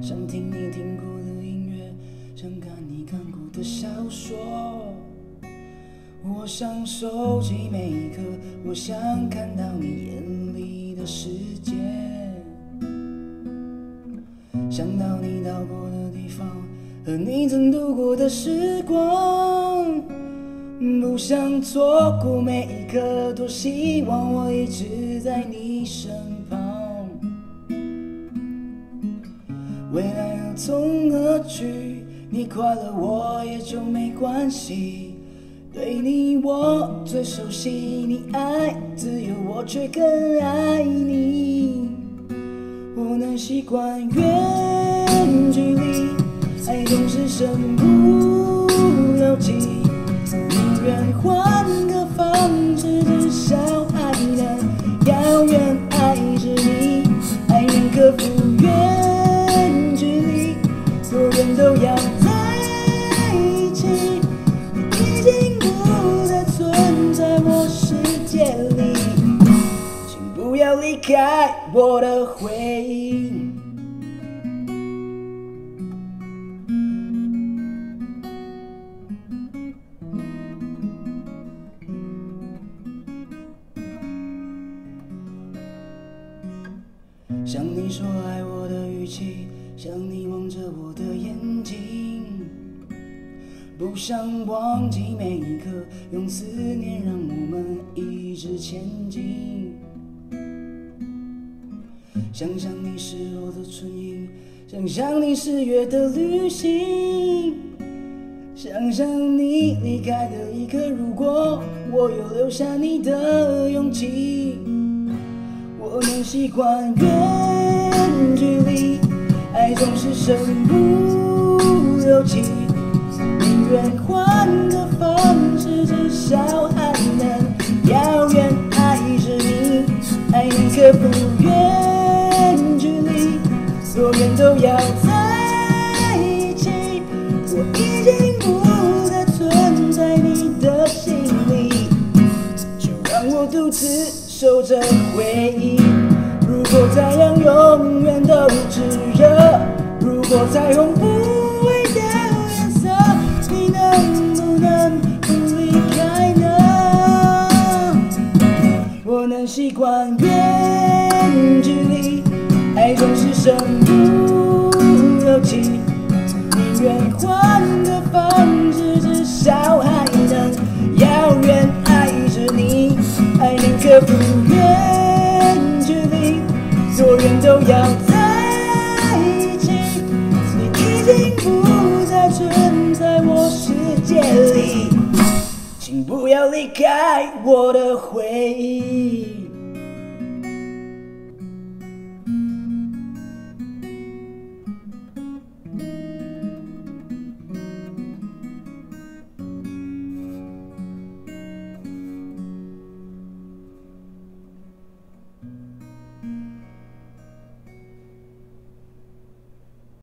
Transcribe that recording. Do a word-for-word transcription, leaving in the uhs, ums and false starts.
想听你听过的音乐，想看你看过的小说。我想收集每一刻，我想看到你眼里的世界。想到你到过的地方，和你曾度过的时光。不想错过每一刻，多希望我一直在你身旁。 未来要从何去？你快乐我也就没关系。对你我最熟悉，你爱自由，我却更爱你。我能习惯远距离，爱总是身不由己。宁愿换个方式，至少爱的遥远，爱着你，爱人可不远。 都要在一起，你已经不再存在我世界里，请不要离开我的回忆。像你说爱我的语气，像你望着我的眼。 不想忘记每一刻，用思念让我们一直前进。想想你是我的唇印，想想你是月的旅行，想想你离开的一刻，如果我有留下你的勇气，我能习惯远距离，爱总是身不由己。 宁愿换个方式，至少还能遥远爱着你，爱一个不远距离，多远都要在一起。我已经不再存在你的心里，就让我独自守着回忆。如果太阳永远都炙热，如果彩虹不。 习惯远距离，爱总是身不由己。宁愿换个方式，至少还能遥远爱着你。爱宁可不远距离，多远都要在一起。你已经不再存在我世界里，请不要离开我的回忆。